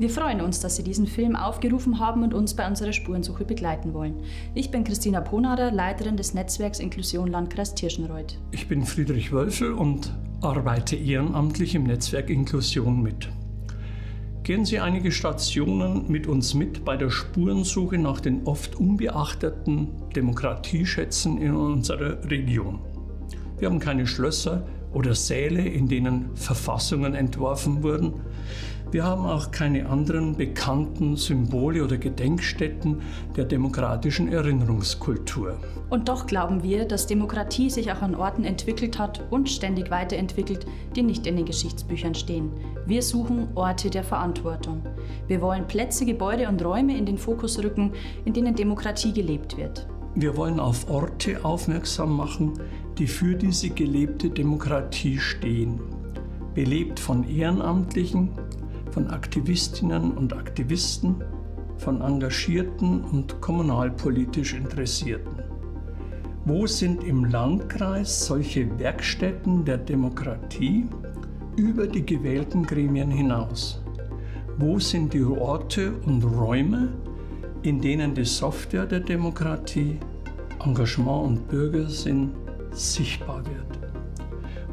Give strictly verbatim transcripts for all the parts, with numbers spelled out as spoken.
Wir freuen uns, dass Sie diesen Film aufgerufen haben und uns bei unserer Spurensuche begleiten wollen. Ich bin Christina Ponader, Leiterin des Netzwerks Inklusion Landkreis Tirschenreuth. Ich bin Friedrich Wölfel und arbeite ehrenamtlich im Netzwerk Inklusion mit. Gehen Sie einige Stationen mit uns mit bei der Spurensuche nach den oft unbeachteten Demokratieschätzen in unserer Region. Wir haben keine Schlösser oder Säle, in denen Verfassungen entworfen wurden. Wir haben auch keine anderen bekannten Symbole oder Gedenkstätten der demokratischen Erinnerungskultur. Und doch glauben wir, dass Demokratie sich auch an Orten entwickelt hat und ständig weiterentwickelt, die nicht in den Geschichtsbüchern stehen. Wir suchen Orte der Verantwortung. Wir wollen Plätze, Gebäude und Räume in den Fokus rücken, in denen Demokratie gelebt wird. Wir wollen auf Orte aufmerksam machen, die für diese gelebte Demokratie stehen. Belebt von Ehrenamtlichen, von Aktivistinnen und Aktivisten, von Engagierten und kommunalpolitisch Interessierten. Wo sind im Landkreis solche Werkstätten der Demokratie über die gewählten Gremien hinaus? Wo sind die Orte und Räume, in denen die Software der Demokratie, Engagement und Bürgersinn sichtbar wird?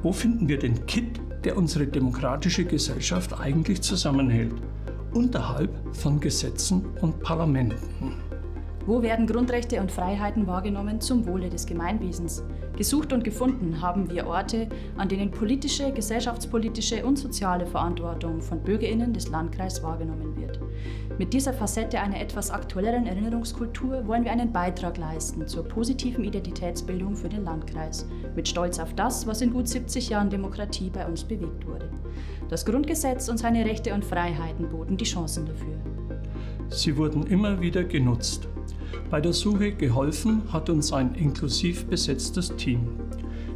Wo finden wir den Kitt, der unsere demokratische Gesellschaft eigentlich zusammenhält, unterhalb von Gesetzen und Parlamenten? Wo werden Grundrechte und Freiheiten wahrgenommen zum Wohle des Gemeinwesens? Gesucht und gefunden haben wir Orte, an denen politische, gesellschaftspolitische und soziale Verantwortung von BürgerInnen des Landkreises wahrgenommen wird. Mit dieser Facette einer etwas aktuelleren Erinnerungskultur wollen wir einen Beitrag leisten zur positiven Identitätsbildung für den Landkreis, mit Stolz auf das, was in gut siebzig Jahren Demokratie bei uns bewegt wurde. Das Grundgesetz und seine Rechte und Freiheiten boten die Chancen dafür. Sie wurden immer wieder genutzt. Bei der Suche geholfen hat uns ein inklusiv besetztes Team.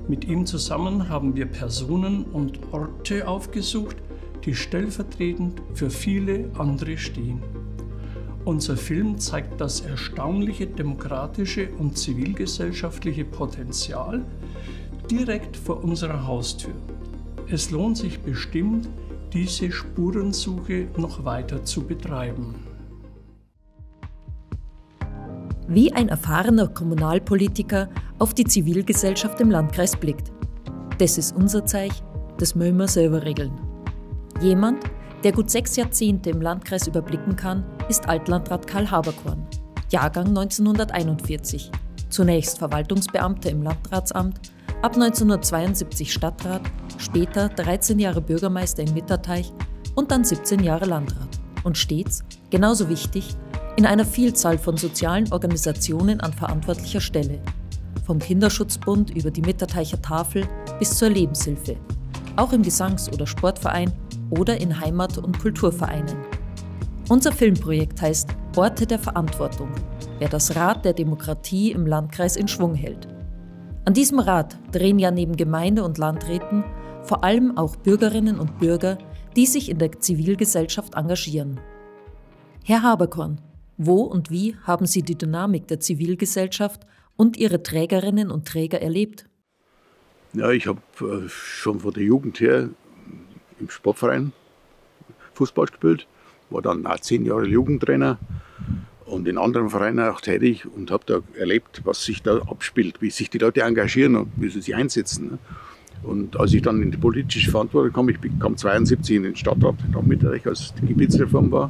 Mit ihm zusammen haben wir Personen und Orte aufgesucht, die stellvertretend für viele andere stehen. Unser Film zeigt das erstaunliche demokratische und zivilgesellschaftliche Potenzial direkt vor unserer Haustür. Es lohnt sich bestimmt, diese Spurensuche noch weiter zu betreiben. Wie ein erfahrener Kommunalpolitiker auf die Zivilgesellschaft im Landkreis blickt. Das ist unser Zeichen, das müssen wir selber regeln. Jemand, der gut sechs Jahrzehnte im Landkreis überblicken kann, ist Altlandrat Karl Haberkorn, Jahrgang neunzehnhunderteinundvierzig, zunächst Verwaltungsbeamter im Landratsamt, ab neunzehnhundertzweiundsiebzig Stadtrat, später dreizehn Jahre Bürgermeister in Mitterteich und dann siebzehn Jahre Landrat. Und stets, genauso wichtig, in einer Vielzahl von sozialen Organisationen an verantwortlicher Stelle. Vom Kinderschutzbund über die Mitterteicher Tafel bis zur Lebenshilfe. Auch im Gesangs- oder Sportverein oder in Heimat- und Kulturvereinen. Unser Filmprojekt heißt Orte der Verantwortung, wer das Rad der Demokratie im Landkreis in Schwung hält. An diesem Rad drehen ja neben Gemeinde- und Landräten vor allem auch Bürgerinnen und Bürger, die sich in der Zivilgesellschaft engagieren. Herr Haberkorn, wo und wie haben Sie die Dynamik der Zivilgesellschaft und ihre Trägerinnen und Träger erlebt? Ja, ich habe schon von der Jugend her im Sportverein Fußball gespielt, war dann auch zehn Jahre Jugendtrainer und in anderen Vereinen auch tätig und habe da erlebt, was sich da abspielt, wie sich die Leute engagieren und wie sie sich einsetzen. Und als ich dann in die politische Verantwortung kam, ich kam zweiundsiebzig in den Stadtrat, auch mit der ich als die Gebietsreform war,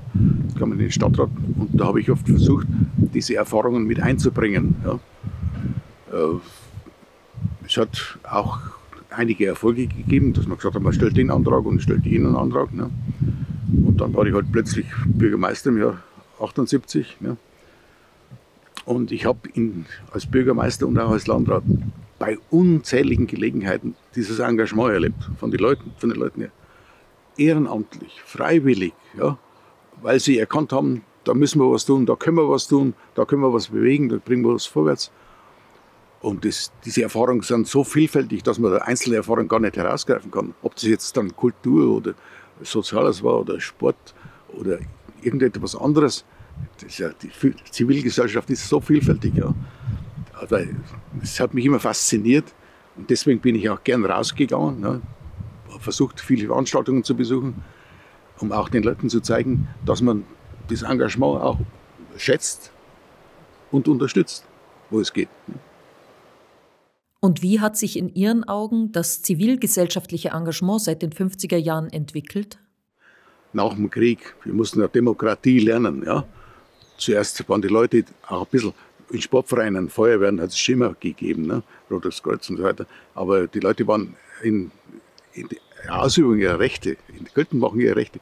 kam in den Stadtrat und da habe ich oft versucht, diese Erfahrungen mit einzubringen. Ja. Es hat auch einige Erfolge gegeben, dass man gesagt hat, man stellt den Antrag und stellt jenen Antrag. Ne. Und dann war ich halt plötzlich Bürgermeister im Jahr achtundsiebzig. Ne. Und ich habe als Bürgermeister und auch als Landrat bei unzähligen Gelegenheiten dieses Engagement erlebt, von den Leuten, von den Leuten her. Ehrenamtlich, freiwillig, ja, weil sie erkannt haben, da müssen wir was tun, da können wir was tun, da können wir was bewegen, da bringen wir was vorwärts. Und das, diese Erfahrungen sind so vielfältig, dass man einzelne Erfahrungen gar nicht herausgreifen kann. Ob das jetzt dann Kultur oder Soziales war oder Sport oder irgendetwas anderes. Das ist ja, die Zivilgesellschaft ist so vielfältig, ja. Es hat mich immer fasziniert und deswegen bin ich auch gern rausgegangen, ne? Versucht viele Veranstaltungen zu besuchen um auch den Leuten zu zeigen, dass man das Engagement auch schätzt und unterstützt, wo es geht. Und wie hat sich in Ihren Augen das zivilgesellschaftliche Engagement seit den fünfziger Jahren entwickelt? Nach dem Krieg, wir mussten ja Demokratie lernen. Ja. Zuerst waren die Leute auch ein bisschen in Sportvereinen, Feuerwehren hat es Schimmer gegeben, ne? Rotes Kreuz und so weiter. Aber die Leute waren in, in der Ausübung ihrer Rechte, in der Geltendmachung ihrer Rechte,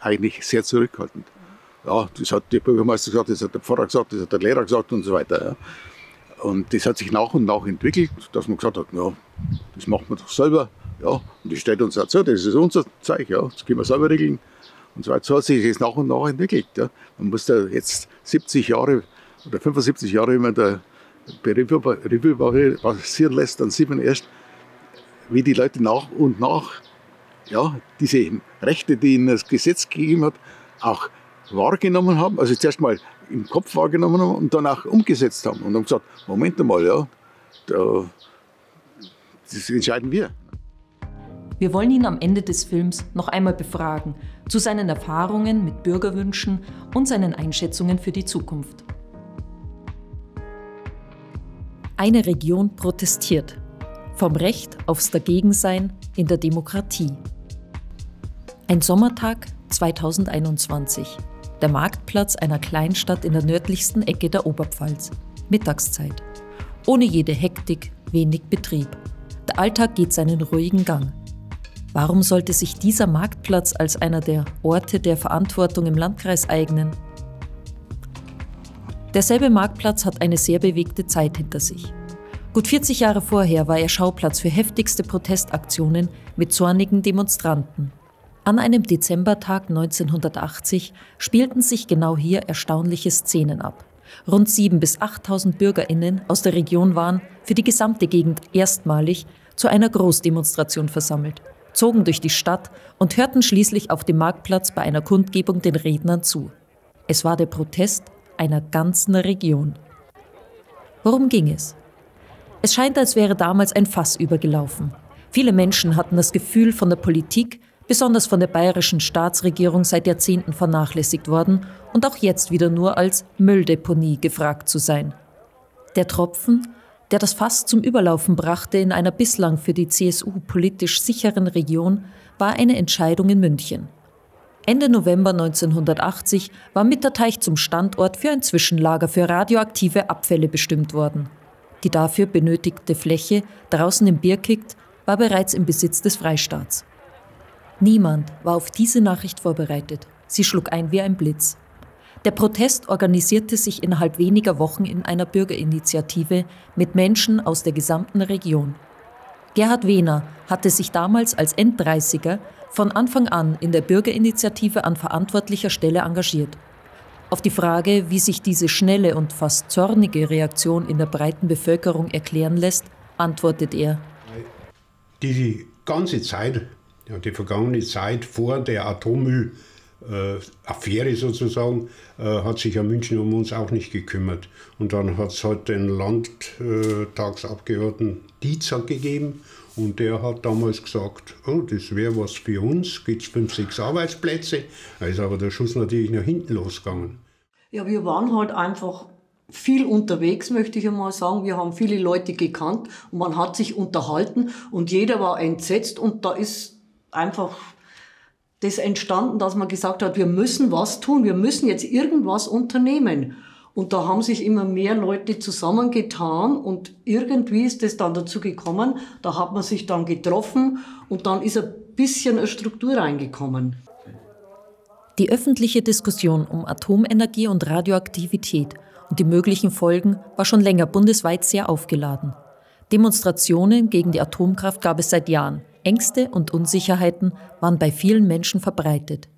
eigentlich sehr zurückhaltend. Ja, das hat der Bürgermeister gesagt, das hat der Pfarrer gesagt, das hat der Lehrer gesagt und so weiter. Ja. Und das hat sich nach und nach entwickelt, dass man gesagt hat, ja, das machen wir doch selber. Ja. Und das steht uns auch so, das ist unser Zeug, ja, das können wir selber regeln. Und so weiter. So hat sich das nach und nach entwickelt. Ja. Man muss da jetzt siebzig Jahre oder fünfundsiebzig Jahre, wenn man da Revue passieren lässt, dann sieht man erst, wie die Leute nach und nach ja, diese Rechte, die ihnen das Gesetz gegeben hat, auch wahrgenommen haben, also zuerst mal im Kopf wahrgenommen haben und dann auch umgesetzt haben und haben gesagt, Moment mal, ja, da, das entscheiden wir. Wir wollen ihn am Ende des Films noch einmal befragen zu seinen Erfahrungen mit Bürgerwünschen und seinen Einschätzungen für die Zukunft. Eine Region protestiert. Vom Recht aufs Dagegensein in der Demokratie. Ein Sommertag zweitausendeinundzwanzig. Der Marktplatz einer Kleinstadt in der nördlichsten Ecke der Oberpfalz. Mittagszeit. Ohne jede Hektik, wenig Betrieb. Der Alltag geht seinen ruhigen Gang. Warum sollte sich dieser Marktplatz als einer der Orte der Verantwortung im Landkreis eignen? Derselbe Marktplatz hat eine sehr bewegte Zeit hinter sich. Gut vierzig Jahre vorher war er Schauplatz für heftigste Protestaktionen mit zornigen Demonstranten. An einem Dezembertag neunzehnhundertachtzig spielten sich genau hier erstaunliche Szenen ab. Rund siebentausend bis achttausend BürgerInnen aus der Region waren, für die gesamte Gegend erstmalig, zu einer Großdemonstration versammelt, zogen durch die Stadt und hörten schließlich auf dem Marktplatz bei einer Kundgebung den Rednern zu. Es war der Protest einer ganzen Region. Worum ging es? Es scheint, als wäre damals ein Fass übergelaufen. Viele Menschen hatten das Gefühl, von der Politik, besonders von der bayerischen Staatsregierung, seit Jahrzehnten vernachlässigt worden und auch jetzt wieder nur als Mülldeponie gefragt zu sein. Der Tropfen, der das Fass zum Überlaufen brachte in einer bislang für die C S U politisch sicheren Region, war eine Entscheidung in München. Ende November neunzehnhundertachtzig war Mitterteich zum Standort für ein Zwischenlager für radioaktive Abfälle bestimmt worden. Die dafür benötigte Fläche draußen im Birkigt war bereits im Besitz des Freistaats. Niemand war auf diese Nachricht vorbereitet. Sie schlug ein wie ein Blitz. Der Protest organisierte sich innerhalb weniger Wochen in einer Bürgerinitiative mit Menschen aus der gesamten Region. Gerhard Wehner hatte sich damals als Enddreißiger von Anfang an in der Bürgerinitiative an verantwortlicher Stelle engagiert. Auf die Frage, wie sich diese schnelle und fast zornige Reaktion in der breiten Bevölkerung erklären lässt, antwortet er: Die ganze Zeit, ja, die vergangene Zeit vor der Atommüll-Affäre sozusagen, hat sich ja München um uns auch nicht gekümmert. Und dann hat es halt den Landtagsabgeordneten Dietzer gegeben. Und der hat damals gesagt, oh, das wäre was für uns, gibt es fünf, sechs Arbeitsplätze. Da ist aber der Schuss natürlich nach hinten losgegangen. Ja, wir waren halt einfach viel unterwegs, möchte ich einmal sagen. Wir haben viele Leute gekannt und man hat sich unterhalten und jeder war entsetzt. Und da ist einfach das entstanden, dass man gesagt hat, wir müssen was tun, wir müssen jetzt irgendwas unternehmen. Und da haben sich immer mehr Leute zusammengetan und irgendwie ist das dann dazu gekommen, da hat man sich dann getroffen und dann ist ein bisschen eine Struktur reingekommen. Die öffentliche Diskussion um Atomenergie und Radioaktivität und die möglichen Folgen war schon länger bundesweit sehr aufgeladen. Demonstrationen gegen die Atomkraft gab es seit Jahren. Ängste und Unsicherheiten waren bei vielen Menschen verbreitet.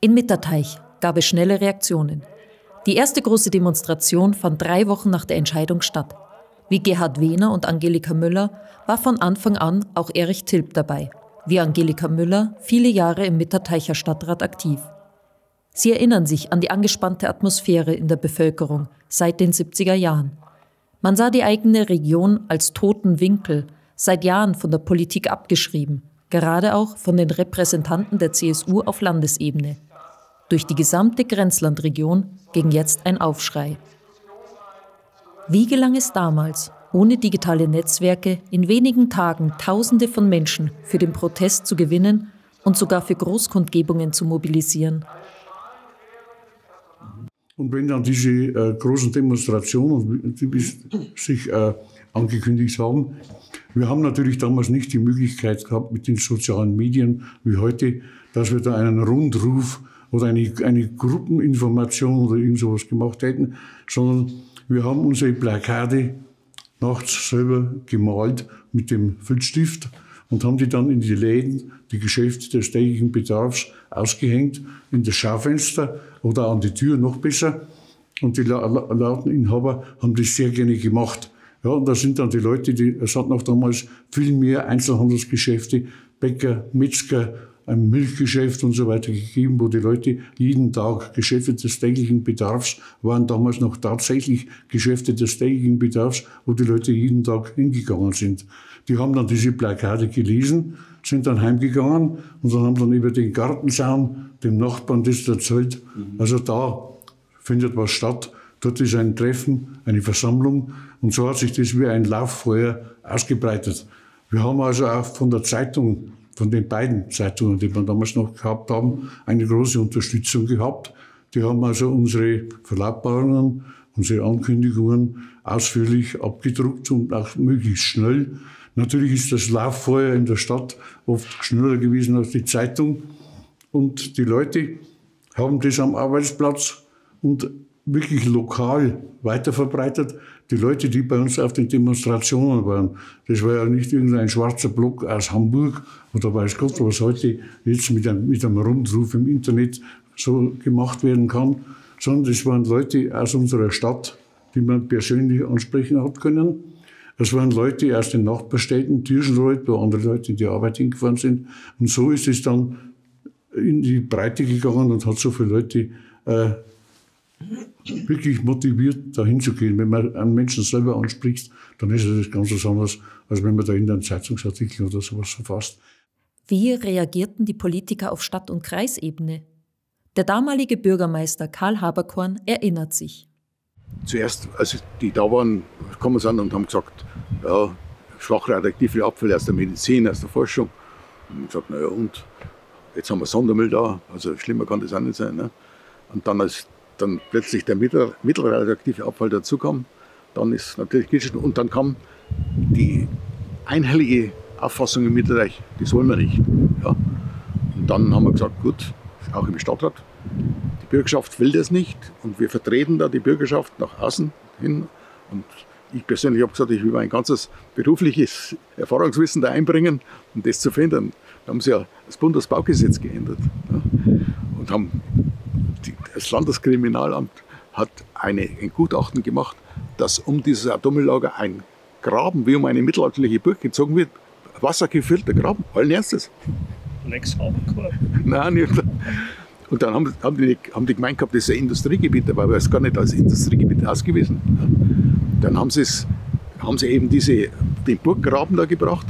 In Mitterteich gab es schnelle Reaktionen. Die erste große Demonstration fand drei Wochen nach der Entscheidung statt. Wie Gerhard Wehner und Angelika Müller war von Anfang an auch Erich Tilp dabei. Wie Angelika Müller viele Jahre im Mitterteicher Stadtrat aktiv. Sie erinnern sich an die angespannte Atmosphäre in der Bevölkerung seit den siebziger Jahren. Man sah die eigene Region als toten Winkel, seit Jahren von der Politik abgeschrieben, gerade auch von den Repräsentanten der C S U auf Landesebene. Durch die gesamte Grenzlandregion ging jetzt ein Aufschrei. Wie gelang es damals, ohne digitale Netzwerke in wenigen Tagen Tausende von Menschen für den Protest zu gewinnen und sogar für Großkundgebungen zu mobilisieren? Und wenn dann diese äh, großen Demonstrationen, die sich äh, angekündigt haben, wir haben natürlich damals nicht die Möglichkeit gehabt mit den sozialen Medien wie heute, dass wir da einen Rundruf oder eine, eine Gruppeninformation oder irgend sowas gemacht hätten, sondern wir haben unsere Plakate nachts selber gemalt mit dem Filzstift und haben die dann in die Läden, die Geschäfte des täglichen Bedarfs ausgehängt, in das Schaufenster oder an die Tür, noch besser. Und die lauten Inhaber haben das sehr gerne gemacht. Ja, und da sind dann die Leute, die, es hatten auch damals viel mehr Einzelhandelsgeschäfte, Bäcker, Metzger, ein Milchgeschäft und so weiter gegeben, wo die Leute jeden Tag Geschäfte des täglichen Bedarfs waren, damals noch tatsächlich Geschäfte des täglichen Bedarfs, wo die Leute jeden Tag hingegangen sind. Die haben dann diese Plakate gelesen, sind dann heimgegangen und dann haben dann über den Gartenzaun dem Nachbarn das erzählt. Also da findet was statt, dort ist ein Treffen, eine Versammlung und so hat sich das wie ein Lauffeuer ausgebreitet. Wir haben also auch von der Zeitung, von den beiden Zeitungen, die wir damals noch gehabt haben, eine große Unterstützung gehabt. Die haben also unsere Verlautbarungen, unsere Ankündigungen ausführlich abgedruckt und auch möglichst schnell. Natürlich ist das Lauffeuer in der Stadt oft schneller gewesen als die Zeitung. Und die Leute haben das am Arbeitsplatz und wirklich lokal weiterverbreitet. Die Leute, die bei uns auf den Demonstrationen waren, das war ja nicht irgendein schwarzer Block aus Hamburg oder weiß Gott, was heute jetzt mit einem, mit einem Rundruf im Internet so gemacht werden kann, sondern das waren Leute aus unserer Stadt, die man persönlich ansprechen hat können. Das waren Leute aus den Nachbarstädten, Tirschenreuth, wo andere Leute in die Arbeit hingefahren sind. Und so ist es dann in die Breite gegangen und hat so viele Leute äh, wirklich motiviert, da hinzugehen. Wenn man einen Menschen selber anspricht, dann ist das ganz was anderes, als wenn man da in einen Zeitungsartikel oder sowas verfasst. Wie reagierten die Politiker auf Stadt- und Kreisebene? Der damalige Bürgermeister Karl Haberkorn erinnert sich. Zuerst, als die da waren, kamen sie an und haben gesagt, ja, schwach radioaktive Abfälle aus der Medizin, aus der Forschung. Und ich sagte, naja und, jetzt haben wir Sondermüll da, also schlimmer kann das auch nicht sein. Ne? Und dann als dann plötzlich der mittel, mittelradioaktive Abfall dazu kam, dann ist natürlich Kitschen. Und dann kam die einhellige Auffassung im Mitterteich, die sollen wir nicht. Ja. Und dann haben wir gesagt, gut, auch im Stadtrat, die Bürgerschaft will das nicht und wir vertreten da die Bürgerschaft nach außen hin. Und ich persönlich habe gesagt, ich will mein ganzes berufliches Erfahrungswissen da einbringen, um das zu verhindern. Da haben sie ja das Bundesbaugesetz geändert, ja, und haben das Landeskriminalamt hat eine, ein Gutachten gemacht, dass um dieses Atommülllager ein Graben, wie um eine mittelalterliche Burg gezogen wird, wassergefüllter Graben, allen Ernstes. Nix Haberkorn. Nein, nicht. Und dann haben, haben, die, haben die gemeint gehabt, das ist ein Industriegebiet, aber war es gar nicht als Industriegebiet ausgewiesen. Dann haben sie, es, haben sie eben diese, den Burggraben da gebracht,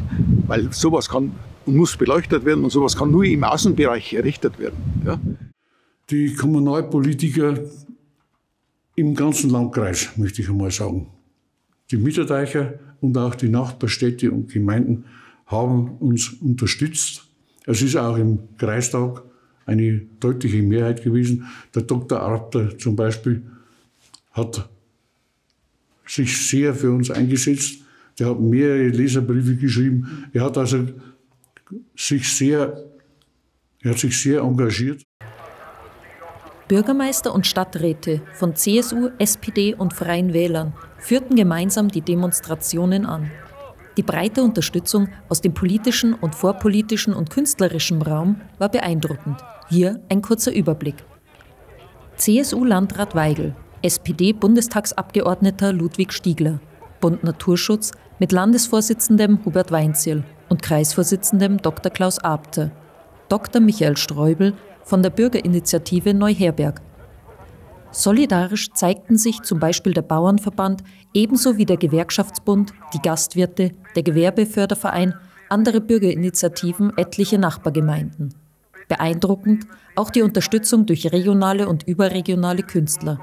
weil sowas kann und muss beleuchtet werden und sowas kann nur im Außenbereich errichtet werden. Ja. Die Kommunalpolitiker im ganzen Landkreis, möchte ich einmal sagen. Die Mitterteicher und auch die Nachbarstädte und Gemeinden haben uns unterstützt. Es ist auch im Kreistag eine deutliche Mehrheit gewesen. Der Doktor Arter zum Beispiel hat sich sehr für uns eingesetzt. Der hat mehrere Leserbriefe geschrieben. Er hat also sich sehr, er hat sich sehr engagiert. Bürgermeister und Stadträte von C S U, S P D und Freien Wählern führten gemeinsam die Demonstrationen an. Die breite Unterstützung aus dem politischen und vorpolitischen und künstlerischen Raum war beeindruckend. Hier ein kurzer Überblick. C S U-Landrat Weigel, S P D-Bundestagsabgeordneter Ludwig Stiegler, Bund Naturschutz mit Landesvorsitzendem Hubert Weinzierl und Kreisvorsitzendem Doktor Klaus Abte, Doktor Michael Streubel von der Bürgerinitiative Neuherberg. Solidarisch zeigten sich zum Beispiel der Bauernverband ebenso wie der Gewerkschaftsbund, die Gastwirte, der Gewerbeförderverein, andere Bürgerinitiativen, etliche Nachbargemeinden. Beeindruckend auch die Unterstützung durch regionale und überregionale Künstler.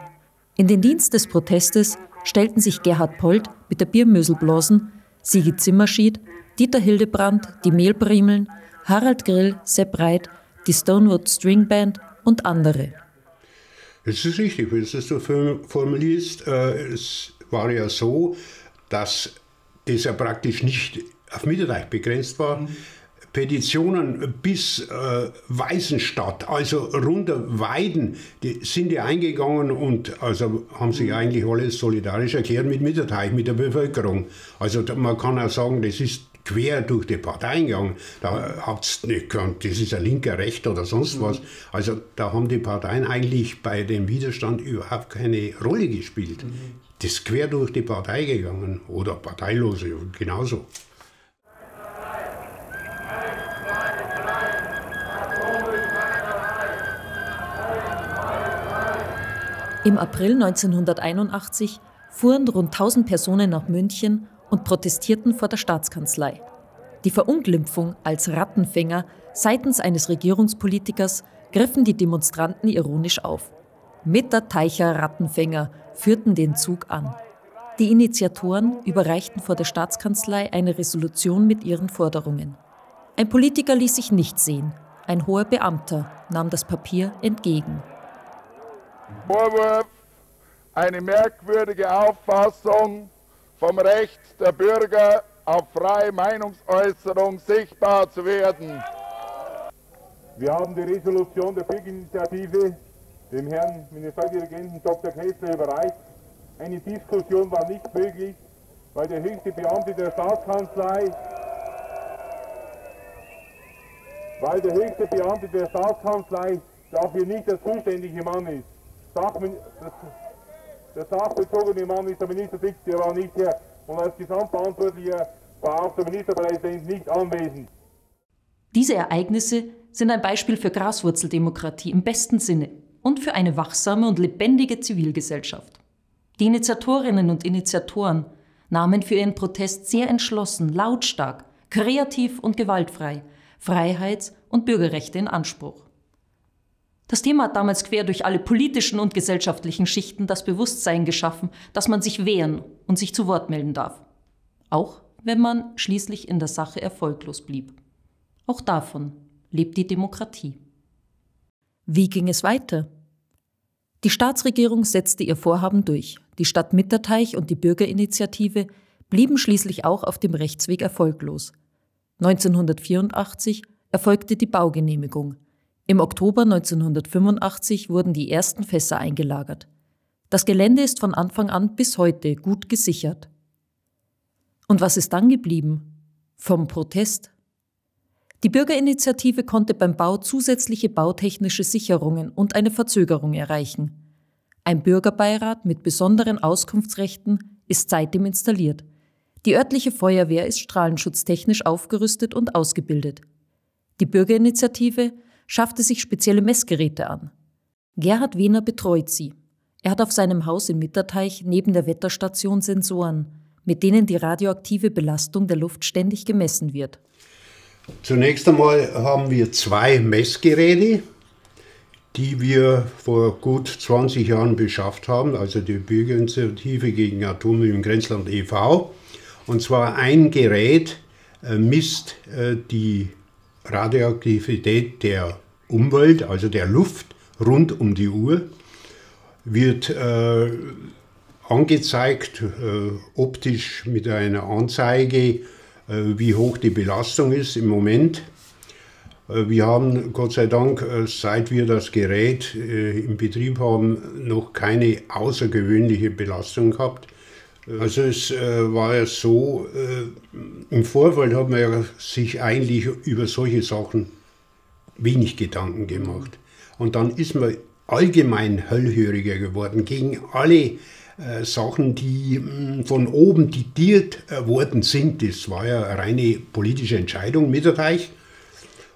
In den Dienst des Protestes stellten sich Gerhard Polt mit der Biermöselblosen, Sigi Zimmerschied, Dieter Hildebrandt, die Mehlpriemeln, Harald Grill, Sepp Reit, die Stonewood Stringband und andere. Es ist richtig, wenn du das so formulierst. Äh, es war ja so, dass das ja praktisch nicht auf Mitterteich begrenzt war. Mhm. Petitionen bis äh, Weißenstadt, also runter Weiden, die sind ja eingegangen und also haben sich eigentlich alle solidarisch erklärt mit Mitterteich, mit der Bevölkerung. Also da, man kann auch sagen, das ist quer durch die Parteien gegangen. Da habt ihr nicht gekannt, das ist ein linker, rechter oder sonst was. Also da haben die Parteien eigentlich bei dem Widerstand überhaupt keine Rolle gespielt. Das ist quer durch die Partei gegangen oder Parteilose genauso. Im April neunzehnhunderteinundachtzig fuhren rund tausend Personen nach München und protestierten vor der Staatskanzlei. Die Verunglimpfung als Rattenfänger seitens eines Regierungspolitikers griffen die Demonstranten ironisch auf. Mitterteicher Rattenfänger führten den Zug an. Die Initiatoren überreichten vor der Staatskanzlei eine Resolution mit ihren Forderungen. Ein Politiker ließ sich nicht sehen. Ein hoher Beamter nahm das Papier entgegen. Vorwurf, eine merkwürdige Auffassung vom Recht der Bürger auf freie Meinungsäußerung sichtbar zu werden. Wir haben die Resolution der Bürgerinitiative dem Herrn Ministerpräsidenten Doktor Kästler überreicht. Eine Diskussion war nicht möglich, weil der höchste Beamte der Staatskanzlei, weil der höchste Beamte der Staatskanzlei dafür nicht der zuständige Mann ist. Der sachbezogene Mann ist der Minister Dietzer, der war nicht hier, und als Gesamtverantwortlicher war auch der Ministerpräsident nicht anwesend. Diese Ereignisse sind ein Beispiel für Graswurzeldemokratie im besten Sinne und für eine wachsame und lebendige Zivilgesellschaft. Die Initiatorinnen und Initiatoren nahmen für ihren Protest sehr entschlossen, lautstark, kreativ und gewaltfrei Freiheits- und Bürgerrechte in Anspruch. Das Thema hat damals quer durch alle politischen und gesellschaftlichen Schichten das Bewusstsein geschaffen, dass man sich wehren und sich zu Wort melden darf. Auch wenn man schließlich in der Sache erfolglos blieb. Auch davon lebt die Demokratie. Wie ging es weiter? Die Staatsregierung setzte ihr Vorhaben durch. Die Stadt Mitterteich und die Bürgerinitiative blieben schließlich auch auf dem Rechtsweg erfolglos. neunzehnhundertvierundachtzig erfolgte die Baugenehmigung. Im Oktober neunzehnhundertfünfundachtzig wurden die ersten Fässer eingelagert. Das Gelände ist von Anfang an bis heute gut gesichert. Und was ist dann geblieben? Vom Protest? Die Bürgerinitiative konnte beim Bau zusätzliche bautechnische Sicherungen und eine Verzögerung erreichen. Ein Bürgerbeirat mit besonderen Auskunftsrechten ist seitdem installiert. Die örtliche Feuerwehr ist strahlenschutztechnisch aufgerüstet und ausgebildet. Die Bürgerinitiative schaffte sich spezielle Messgeräte an. Gerhard Wehner betreut sie. Er hat auf seinem Haus in Mitterteich neben der Wetterstation Sensoren, mit denen die radioaktive Belastung der Luft ständig gemessen wird. Zunächst einmal haben wir zwei Messgeräte, die wir vor gut zwanzig Jahren beschafft haben, also die Bürgerinitiative gegen Atommüll im Grenzland e V Und zwar ein Gerät äh, misst äh, die Radioaktivität der Umwelt, also der Luft, rund um die Uhr, wird äh, angezeigt, äh, optisch mit einer Anzeige, äh, wie hoch die Belastung ist im Moment. Äh, wir haben Gott sei Dank, äh, seit wir das Gerät äh, im Betrieb haben, noch keine außergewöhnliche Belastung gehabt. Also es äh, war ja so, äh, im Vorfeld hat man ja sich eigentlich über solche Sachen wenig Gedanken gemacht. Und dann ist man allgemein hellhöriger geworden gegen alle äh, Sachen, die mh, von oben diktiert äh, worden sind. Das war ja eine reine politische Entscheidung, Mitterteich.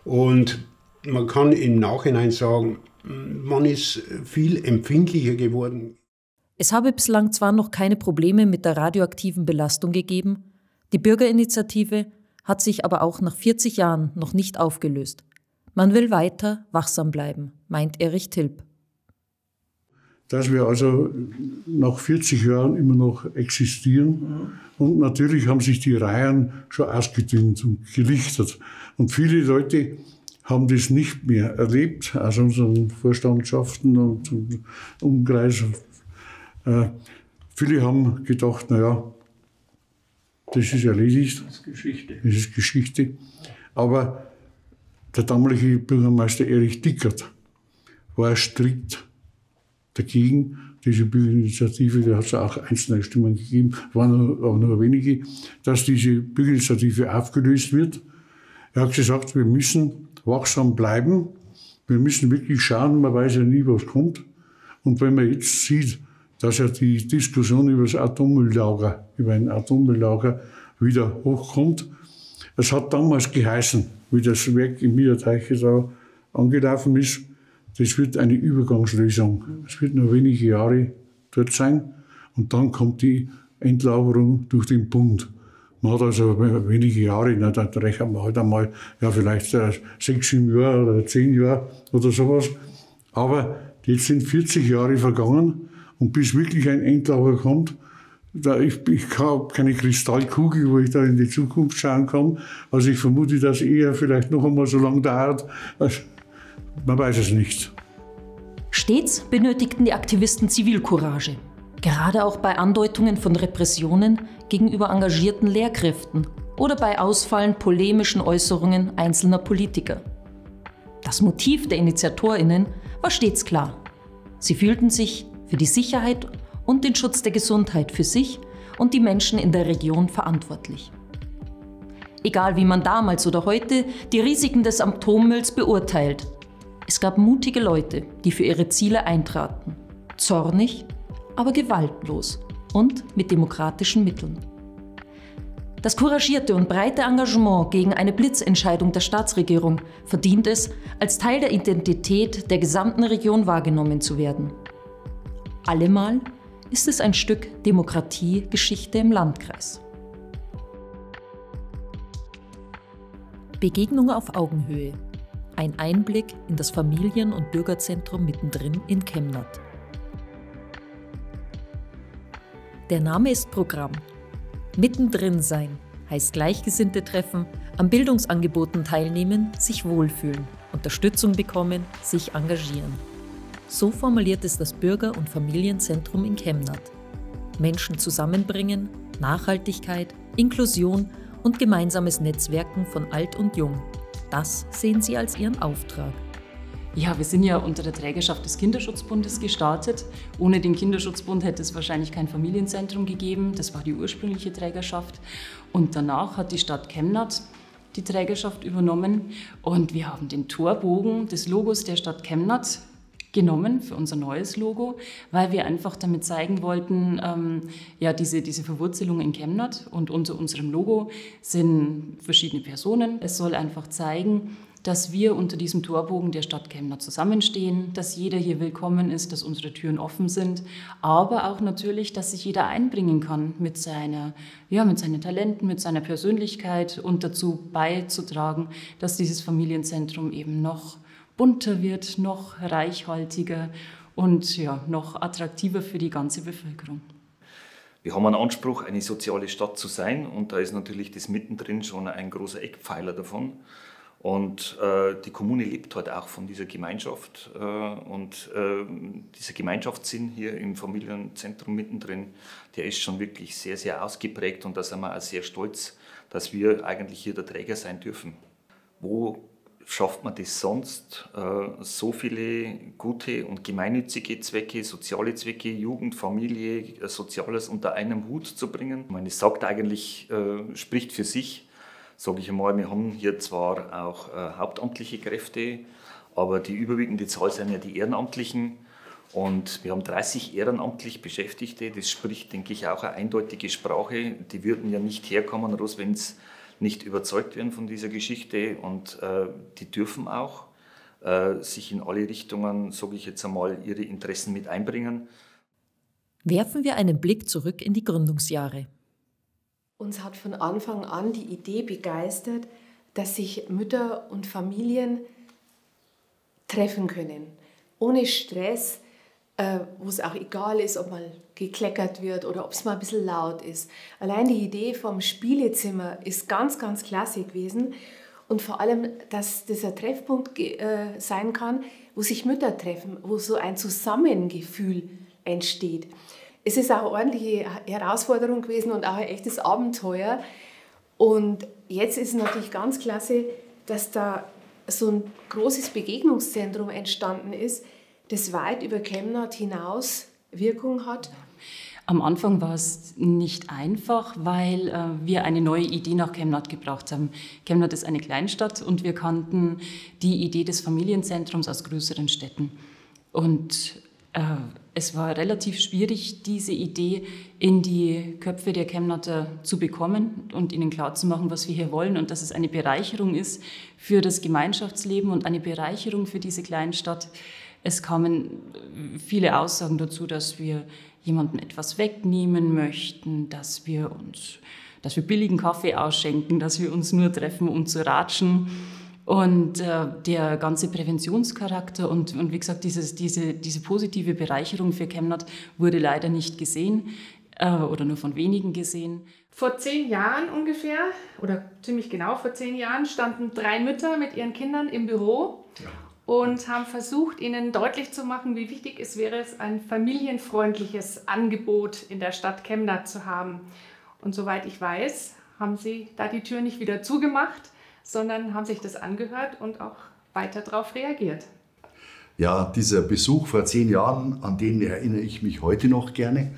Und man kann im Nachhinein sagen, man ist viel empfindlicher geworden. Es habe bislang zwar noch keine Probleme mit der radioaktiven Belastung gegeben, die Bürgerinitiative hat sich aber auch nach vierzig Jahren noch nicht aufgelöst. Man will weiter wachsam bleiben, meint Erich Tilp. Dass wir also nach vierzig Jahren immer noch existieren. Und natürlich haben sich die Reihen schon ausgedünnt und gelichtet. Und viele Leute haben das nicht mehr erlebt, aus unseren Vorstandschaften und Umkreis. Äh, viele haben gedacht, naja, das ist erledigt. Das ist Geschichte. Das ist Geschichte. Aber der damalige Bürgermeister Erich Dickert war strikt dagegen. Diese Bürgerinitiative, da hat es auch einzelne Stimmen gegeben, waren auch nur wenige, dass diese Bürgerinitiative aufgelöst wird. Er hat gesagt, wir müssen wachsam bleiben, wir müssen wirklich schauen, man weiß ja nie, was kommt. Und wenn man jetzt sieht, dass ja die Diskussion über das Atommülllager, über ein Atommülllager wieder hochkommt, es hat damals geheißen, wie das Werk im Mitterteich da angelaufen ist, das wird eine Übergangslösung. Es wird nur wenige Jahre dort sein und dann kommt die Endlagerung durch den Bund. Man hat also wenige Jahre, na, dann rechnen wir halt einmal, ja, vielleicht äh, sechs, sieben Jahre oder zehn Jahre oder sowas. Aber jetzt sind vierzig Jahre vergangen und bis wirklich ein Endlager kommt, da ich, ich habe keine Kristallkugel, wo ich da in die Zukunft schauen kann. Also ich vermute, dass eher vielleicht noch einmal so lange dauert. Also, man weiß es nicht. Stets benötigten die Aktivisten Zivilcourage. Gerade auch bei Andeutungen von Repressionen gegenüber engagierten Lehrkräften oder bei ausfallend polemischen Äußerungen einzelner Politiker. Das Motiv der InitiatorInnen war stets klar. Sie fühlten sich für die Sicherheit und den Schutz der Gesundheit für sich und die Menschen in der Region verantwortlich. Egal wie man damals oder heute die Risiken des Atommülls beurteilt, es gab mutige Leute, die für ihre Ziele eintraten. Zornig, aber gewaltlos und mit demokratischen Mitteln. Das couragierte und breite Engagement gegen eine Blitzentscheidung der Staatsregierung verdient es, als Teil der Identität der gesamten Region wahrgenommen zu werden. Allemal ist es ein Stück Demokratiegeschichte im Landkreis. Begegnung auf Augenhöhe. Ein Einblick in das Familien- und Bürgerzentrum Mittendrin in Kemnath. Der Name ist Programm. Mittendrin sein heißt Gleichgesinnte treffen, an Bildungsangeboten teilnehmen, sich wohlfühlen, Unterstützung bekommen, sich engagieren. So formuliert es das Bürger- und Familienzentrum in Kemnath. Menschen zusammenbringen, Nachhaltigkeit, Inklusion und gemeinsames Netzwerken von Alt und Jung. Das sehen sie als ihren Auftrag. Ja, wir sind ja unter der Trägerschaft des Kinderschutzbundes gestartet. Ohne den Kinderschutzbund hätte es wahrscheinlich kein Familienzentrum gegeben. Das war die ursprüngliche Trägerschaft. Und danach hat die Stadt Kemnath die Trägerschaft übernommen. Und wir haben den Torbogen des Logos der Stadt Kemnath genommen für unser neues Logo, weil wir einfach damit zeigen wollten, ähm, ja, diese, diese Verwurzelung in Kemnath, und unter unserem Logo sind verschiedene Personen. Es soll einfach zeigen, dass wir unter diesem Torbogen der Stadt Kemnath zusammenstehen, dass jeder hier willkommen ist, dass unsere Türen offen sind, aber auch natürlich, dass sich jeder einbringen kann mit, seiner, ja, mit seinen Talenten, mit seiner Persönlichkeit und dazu beizutragen, dass dieses Familienzentrum eben noch bunter wird, noch reichhaltiger und ja, noch attraktiver für die ganze Bevölkerung. Wir haben einen Anspruch, eine soziale Stadt zu sein, und da ist natürlich das Mittendrin schon ein großer Eckpfeiler davon. Und äh, die Kommune lebt halt auch von dieser Gemeinschaft äh, und äh, dieser Gemeinschaftssinn hier im Familienzentrum Mittendrin, der ist schon wirklich sehr, sehr ausgeprägt, und da sind wir auch sehr stolz, dass wir eigentlich hier der Träger sein dürfen. Wo schafft man das sonst? So viele gute und gemeinnützige Zwecke, soziale Zwecke, Jugend, Familie, Soziales unter einem Hut zu bringen. Ich meine, es sagt eigentlich, spricht für sich, sage ich einmal, wir haben hier zwar auch hauptamtliche Kräfte, aber die überwiegende Zahl sind ja die Ehrenamtlichen, und wir haben dreißig ehrenamtlich Beschäftigte. Das spricht, denke ich, auch eine eindeutige Sprache. Die würden ja nicht herkommen, bloß wenn es nicht überzeugt werden von dieser Geschichte, und äh, die dürfen auch äh, sich in alle Richtungen, sage ich jetzt einmal, ihre Interessen mit einbringen. Werfen wir einen Blick zurück in die Gründungsjahre. Uns hat von Anfang an die Idee begeistert, dass sich Mütter und Familien treffen können, ohne Stress, wo es auch egal ist, ob mal gekleckert wird oder ob es mal ein bisschen laut ist. Allein die Idee vom Spielezimmer ist ganz, ganz klasse gewesen. Und vor allem, dass das ein Treffpunkt sein kann, wo sich Mütter treffen, wo so ein Zusammengefühl entsteht. Es ist auch eine ordentliche Herausforderung gewesen und auch ein echtes Abenteuer. Und jetzt ist natürlich ganz klasse, dass da so ein großes Begegnungszentrum entstanden ist, das weit über Kemnath hinaus Wirkung hat. Am Anfang war es nicht einfach, weil äh, wir eine neue Idee nach Kemnath gebracht haben. Kemnath ist eine Kleinstadt und wir kannten die Idee des Familienzentrums aus größeren Städten. Und äh, es war relativ schwierig, diese Idee in die Köpfe der Kemnather zu bekommen und ihnen klarzumachen, was wir hier wollen und dass es eine Bereicherung ist für das Gemeinschaftsleben und eine Bereicherung für diese Kleinstadt. Es kamen viele Aussagen dazu, dass wir jemandem etwas wegnehmen möchten, dass wir uns, dass wir billigen Kaffee ausschenken, dass wir uns nur treffen, um zu ratschen. Und äh, der ganze Präventionscharakter und, und wie gesagt, dieses, diese, diese positive Bereicherung für Kemnath wurde leider nicht gesehen äh, oder nur von wenigen gesehen. Vor zehn Jahren ungefähr, oder ziemlich genau vor zehn Jahren, standen drei Mütter mit ihren Kindern im Büro. Ja. Und haben versucht, ihnen deutlich zu machen, wie wichtig es wäre, ein familienfreundliches Angebot in der Stadt Kemnath zu haben. Und soweit ich weiß, haben sie da die Tür nicht wieder zugemacht, sondern haben sich das angehört und auch weiter darauf reagiert. Ja, dieser Besuch vor zehn Jahren, an den erinnere ich mich heute noch gerne.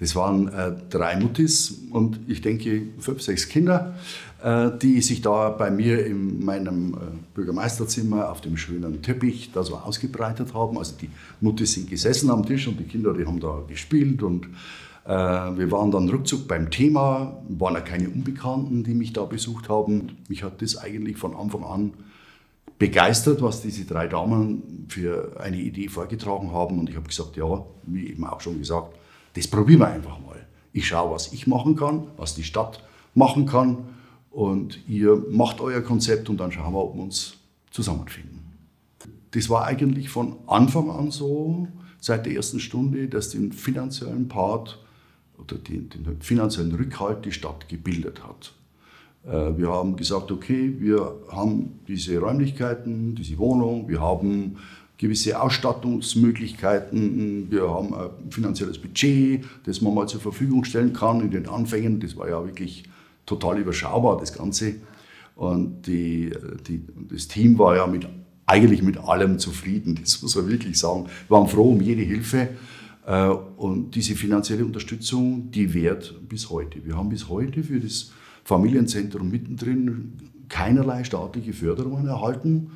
Das waren äh, drei Muttis und ich denke fünf, sechs Kinder, äh, die sich da bei mir in meinem äh, Bürgermeisterzimmer auf dem schönen Teppich da so ausgebreitet haben. Also die Muttis sind gesessen am Tisch und die Kinder, die haben da gespielt und äh, wir waren dann ruckzuck beim Thema. Waren ja keine Unbekannten, die mich da besucht haben. Mich hat das eigentlich von Anfang an begeistert, was diese drei Damen für eine Idee vorgetragen haben und ich habe gesagt, ja, wie eben auch schon gesagt, das probieren wir einfach mal. Ich schaue, was ich machen kann, was die Stadt machen kann und ihr macht euer Konzept und dann schauen wir, ob wir uns zusammenfinden. Das war eigentlich von Anfang an so, seit der ersten Stunde, dass den finanziellen Part oder den, den finanziellen Rückhalt die Stadt gebildet hat. Wir haben gesagt, okay, wir haben diese Räumlichkeiten, diese Wohnung, wir haben gewisse Ausstattungsmöglichkeiten, wir haben ein finanzielles Budget, das man mal zur Verfügung stellen kann in den Anfängen. Das war ja wirklich total überschaubar, das Ganze. Und die, die, das Team war ja mit, eigentlich mit allem zufrieden, das muss man wirklich sagen. Wir waren froh um jede Hilfe und diese finanzielle Unterstützung, die währt bis heute. Wir haben bis heute für das Familienzentrum Mittendrin keinerlei staatliche Förderungen erhalten.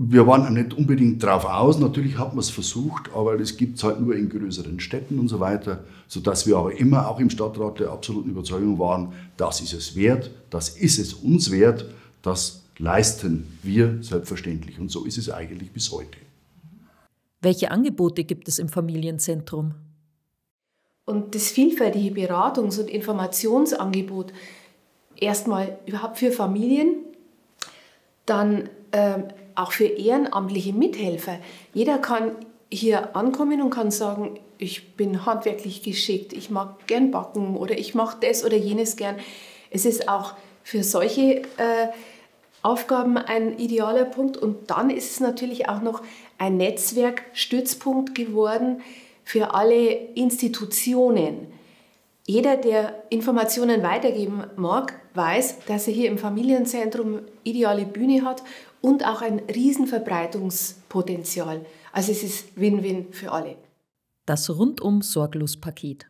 Wir waren nicht unbedingt drauf aus, natürlich hat man es versucht, aber das gibt es halt nur in größeren Städten und so weiter, sodass wir aber immer auch im Stadtrat der absoluten Überzeugung waren, das ist es wert, das ist es uns wert, das leisten wir selbstverständlich und so ist es eigentlich bis heute. Welche Angebote gibt es im Familienzentrum? Und das vielfältige Beratungs- und Informationsangebot erstmal überhaupt für Familien, dann ähm, auch für ehrenamtliche Mithelfer. Jeder kann hier ankommen und kann sagen, ich bin handwerklich geschickt, ich mag gern backen oder ich mache das oder jenes gern. Es ist auch für solche äh, Aufgaben ein idealer Punkt. Und dann ist es natürlich auch noch ein Netzwerkstützpunkt geworden für alle Institutionen. Jeder, der Informationen weitergeben mag, weiß, dass er hier im Familienzentrum ideale Bühne hat und auch ein Riesenverbreitungspotenzial. Also es ist Win-Win für alle. Das Rundum-Sorglos-Paket.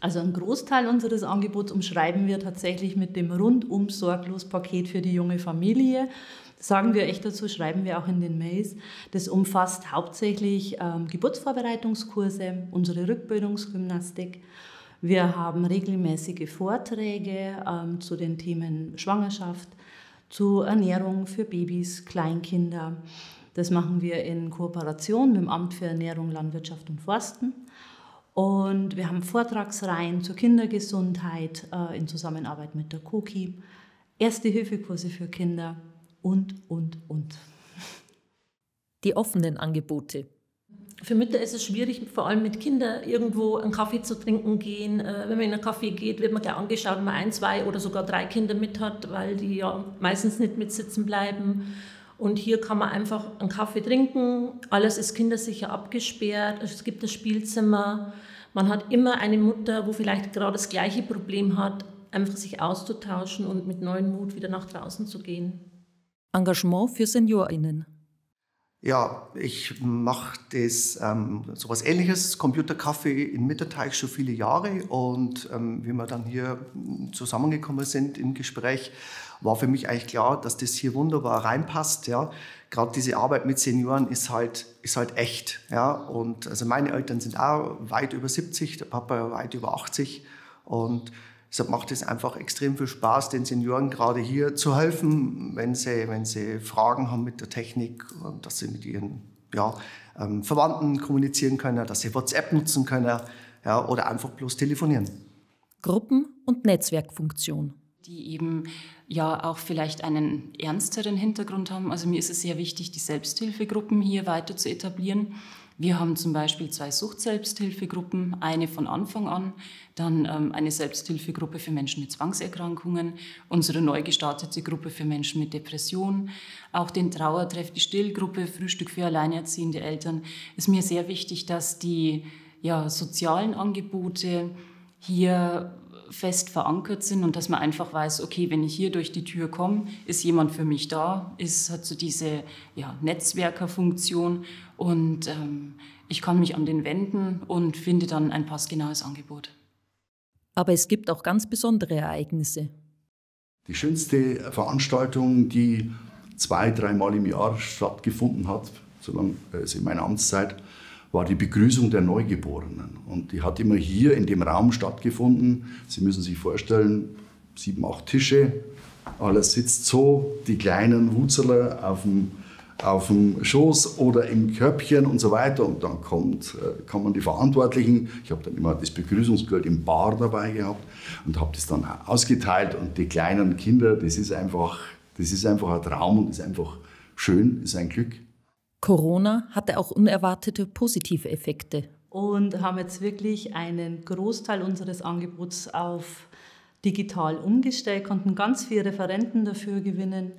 Also einen Großteil unseres Angebots umschreiben wir tatsächlich mit dem Rundum-Sorglos-Paket für die junge Familie. Sagen wir echt dazu, schreiben wir auch in den Mails. Das umfasst hauptsächlich ähm, Geburtsvorbereitungskurse, unsere Rückbildungsgymnastik. Wir haben regelmäßige Vorträge ähm, zu den Themen Schwangerschaft, zu Ernährung für Babys, Kleinkinder. Das machen wir in Kooperation mit dem Amt für Ernährung, Landwirtschaft und Forsten. Und wir haben Vortragsreihen zur Kindergesundheit äh, in Zusammenarbeit mit der Koki, Erste-Hilfe-Kurse für Kinder und, und, und. Die offenen Angebote. Für Mütter ist es schwierig, vor allem mit Kindern irgendwo einen Kaffee zu trinken gehen. Wenn man in einen Kaffee geht, wird man gleich angeschaut, wenn man ein, zwei oder sogar drei Kinder mit hat, weil die ja meistens nicht mit sitzen bleiben. Und hier kann man einfach einen Kaffee trinken, alles ist kindersicher abgesperrt, es gibt das Spielzimmer. Man hat immer eine Mutter, wo vielleicht gerade das gleiche Problem hat, einfach sich auszutauschen und mit neuem Mut wieder nach draußen zu gehen. Engagement für SeniorInnen. Ja, ich mache das ähm, sowas Ähnliches, Computercafé in Mitterteich schon viele Jahre, und ähm, wie wir dann hier zusammengekommen sind im Gespräch, war für mich eigentlich klar, dass das hier wunderbar reinpasst. Ja, gerade diese Arbeit mit Senioren ist halt ist halt echt. Ja, und also meine Eltern sind auch weit über siebzig, der Papa weit über achtzig, und deshalb macht es einfach extrem viel Spaß, den Senioren gerade hier zu helfen, wenn sie, wenn sie Fragen haben mit der Technik, dass sie mit ihren ja, ähm, Verwandten kommunizieren können, dass sie WhatsApp nutzen können, ja, oder einfach bloß telefonieren. Gruppen- und Netzwerkfunktion. Die eben ja auch vielleicht einen ernsteren Hintergrund haben. Also mir ist es sehr wichtig, die Selbsthilfegruppen hier weiter zu etablieren. Wir haben zum Beispiel zwei Sucht-Selbsthilfegruppen, eine von Anfang an, dann ähm, eine Selbsthilfegruppe für Menschen mit Zwangserkrankungen, unsere neu gestartete Gruppe für Menschen mit Depressionen, auch den Trauertreff, die Stillgruppe, Frühstück für alleinerziehende Eltern. Es ist mir sehr wichtig, dass die ja, sozialen Angebote hier fest verankert sind und dass man einfach weiß, okay, wenn ich hier durch die Tür komme, ist jemand für mich da, ist, hat so diese ja, Netzwerkerfunktion, und ähm, ich kann mich an den wenden und finde dann ein passgenaues Angebot. Aber es gibt auch ganz besondere Ereignisse. Die schönste Veranstaltung, die zwei-, dreimal im Jahr stattgefunden hat, solange es in meiner Amtszeit, war die Begrüßung der Neugeborenen. Und die hat immer hier in dem Raum stattgefunden. Sie müssen sich vorstellen, sieben, acht Tische, alles sitzt so, die kleinen Hutserler auf dem, auf dem Schoß oder im Köpfchen und so weiter. Und dann kommt, äh, kommen die Verantwortlichen. Ich habe dann immer das Begrüßungsgeld im Bar dabei gehabt und habe das dann ausgeteilt. Und die kleinen Kinder, das ist einfach, das ist einfach ein Traum und ist einfach schön, ist ein Glück. Corona hatte auch unerwartete positive Effekte. Und haben jetzt wirklich einen Großteil unseres Angebots auf digital umgestellt, konnten ganz viele Referenten dafür gewinnen.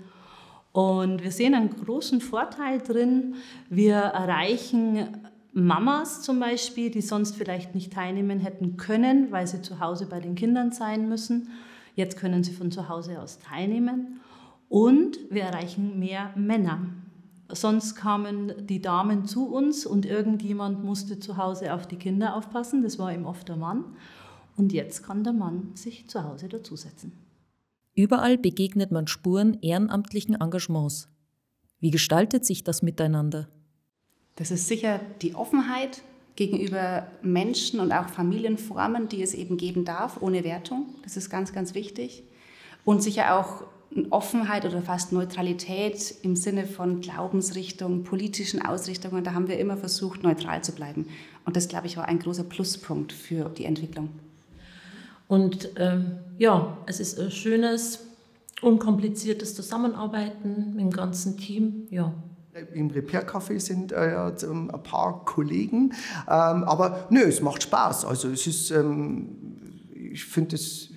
Und wir sehen einen großen Vorteil drin. Wir erreichen Mamas zum Beispiel, die sonst vielleicht nicht teilnehmen hätten können, weil sie zu Hause bei den Kindern sein müssen. Jetzt können sie von zu Hause aus teilnehmen. Und wir erreichen mehr Männer. Sonst kamen die Damen zu uns und irgendjemand musste zu Hause auf die Kinder aufpassen. Das war eben oft der Mann. Und jetzt kann der Mann sich zu Hause dazusetzen. Überall begegnet man Spuren ehrenamtlichen Engagements. Wie gestaltet sich das miteinander? Das ist sicher die Offenheit gegenüber Menschen und auch Familienformen, die es eben geben darf, ohne Wertung. Das ist ganz, ganz wichtig. Und sicher auch Offenheit oder fast Neutralität im Sinne von Glaubensrichtung, politischen Ausrichtungen, da haben wir immer versucht, neutral zu bleiben. Und das, glaube ich, war ein großer Pluspunkt für die Entwicklung. Und ähm, ja, es ist ein schönes, unkompliziertes Zusammenarbeiten mit dem ganzen Team, ja. Im Repair-Café sind äh, ein paar Kollegen, ähm, aber nö, es macht Spaß. Also es ist, ähm, ich finde es...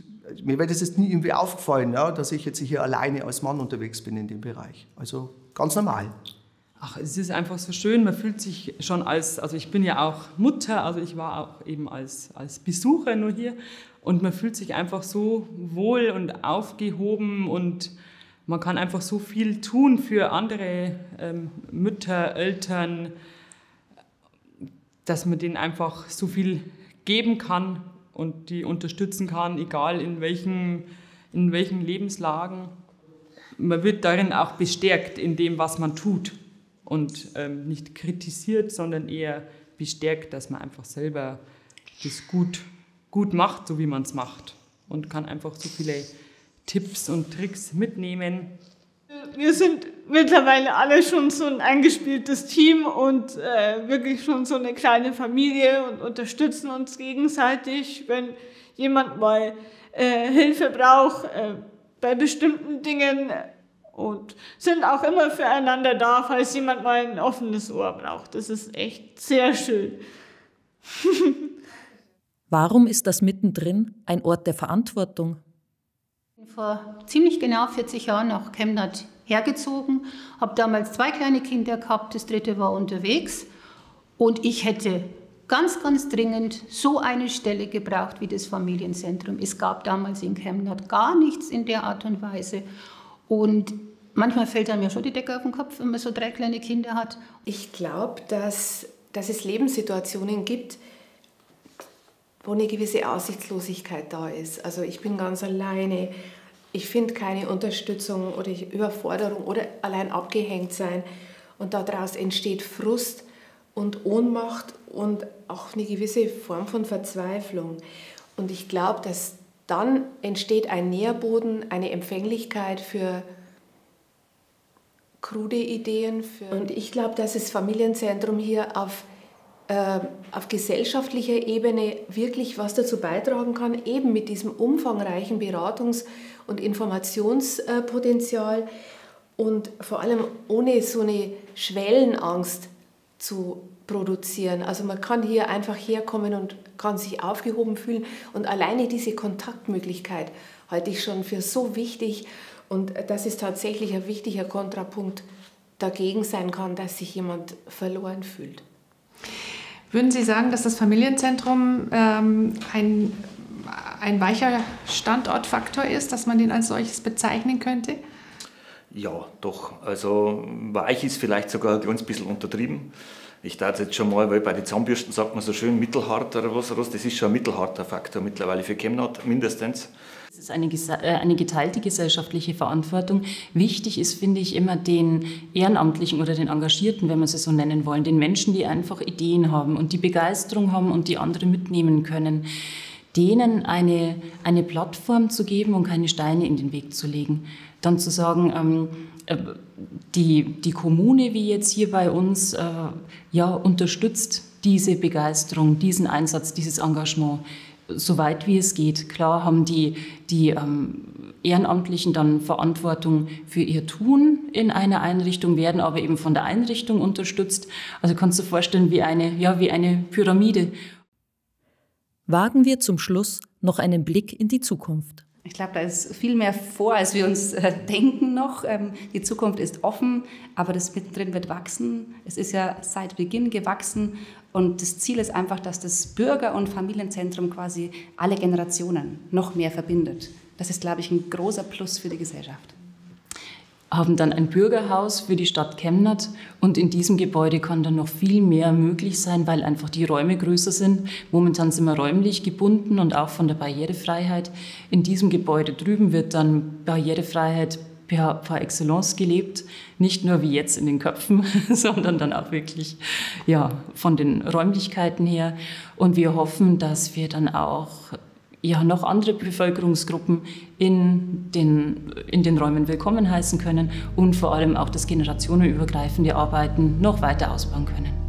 Mir wäre das jetzt nie irgendwie aufgefallen, ja, dass ich jetzt hier alleine als Mann unterwegs bin in dem Bereich. Also ganz normal. Ach, es ist einfach so schön, man fühlt sich schon als, also ich bin ja auch Mutter, also ich war auch eben als, als Besucher nur hier, und man fühlt sich einfach so wohl und aufgehoben, und man kann einfach so viel tun für andere ähm, Mütter, Eltern, dass man denen einfach so viel geben kann und die unterstützen kann, egal in welchen, in welchen Lebenslagen. Man wird darin auch bestärkt in dem, was man tut, und ähm, nicht kritisiert, sondern eher bestärkt, dass man einfach selber das gut, gut macht, so wie man es macht, und kann einfach so viele Tipps und Tricks mitnehmen. Wir sind mittlerweile alle schon so ein eingespieltes Team und äh, wirklich schon so eine kleine Familie und unterstützen uns gegenseitig, wenn jemand mal äh, Hilfe braucht äh, bei bestimmten Dingen und sind auch immer füreinander da, falls jemand mal ein offenes Ohr braucht. Das ist echt sehr schön. Warum ist das Mittendrin ein Ort der Verantwortung? Vor ziemlich genau vierzig Jahren nach Kemnath hergezogen, habe damals zwei kleine Kinder gehabt, das dritte war unterwegs und ich hätte ganz, ganz dringend so eine Stelle gebraucht wie das Familienzentrum. Es gab damals in Kemnath gar nichts in der Art und Weise und manchmal fällt einem ja schon die Decke auf den Kopf, wenn man so drei kleine Kinder hat. Ich glaube, dass, dass es Lebenssituationen gibt, wo eine gewisse Aussichtslosigkeit da ist. Also ich bin ganz alleine, ich finde keine Unterstützung oder Überforderung oder allein abgehängt sein. Und daraus entsteht Frust und Ohnmacht und auch eine gewisse Form von Verzweiflung. Und ich glaube, dass dann entsteht ein Nährboden, eine Empfänglichkeit für krude Ideen. Für und ich glaube, dass das Familienzentrum hier auf auf gesellschaftlicher Ebene wirklich was dazu beitragen kann, eben mit diesem umfangreichen Beratungs- und Informationspotenzial und vor allem ohne so eine Schwellenangst zu produzieren. Also man kann hier einfach herkommen und kann sich aufgehoben fühlen und alleine diese Kontaktmöglichkeit halte ich schon für so wichtig und das ist tatsächlich ein wichtiger Kontrapunkt dagegen sein kann, dass sich jemand verloren fühlt. Würden Sie sagen, dass das Familienzentrum ähm, ein, ein weicher Standortfaktor ist, dass man den als solches bezeichnen könnte? Ja, doch. Also weich ist vielleicht sogar ein ganz bisschen untertrieben. Ich dachte jetzt schon mal, weil bei den Zahnbürsten sagt man so schön mittelhart oder was, das ist schon ein mittelharter Faktor mittlerweile für Kemnath mindestens. Es ist eine, eine geteilte gesellschaftliche Verantwortung. Wichtig ist, finde ich, immer den Ehrenamtlichen oder den Engagierten, wenn wir sie so nennen wollen, den Menschen, die einfach Ideen haben und die Begeisterung haben und die andere mitnehmen können, denen eine, eine Plattform zu geben und keine Steine in den Weg zu legen. Dann zu sagen, ähm, die, die Kommune, wie jetzt hier bei uns, äh, ja, unterstützt diese Begeisterung, diesen Einsatz, dieses Engagement. Soweit wie es geht. Klar haben die, die ähm, Ehrenamtlichen dann Verantwortung für ihr Tun in einer Einrichtung, werden aber eben von der Einrichtung unterstützt. Also kannst du dir vorstellen, wie eine, ja, wie eine Pyramide. Wagen wir zum Schluss noch einen Blick in die Zukunft. Ich glaube, da ist viel mehr vor, als wir uns äh, denken noch. Ähm, die Zukunft ist offen, aber das Mittendrin wird wachsen. Es ist ja seit Beginn gewachsen. Und das Ziel ist einfach, dass das Bürger- und Familienzentrum quasi alle Generationen noch mehr verbindet. Das ist, glaube ich, ein großer Plus für die Gesellschaft. Haben dann ein Bürgerhaus für die Stadt Kemnath und in diesem Gebäude kann dann noch viel mehr möglich sein, weil einfach die Räume größer sind. Momentan sind wir räumlich gebunden und auch von der Barrierefreiheit. In diesem Gebäude drüben wird dann Barrierefreiheit per, par excellence gelebt, nicht nur wie jetzt in den Köpfen, sondern dann auch wirklich ja, von den Räumlichkeiten her. Und wir hoffen, dass wir dann auch ja, noch andere Bevölkerungsgruppen in den, in den Räumen willkommen heißen können und vor allem auch das generationenübergreifende Arbeiten noch weiter ausbauen können.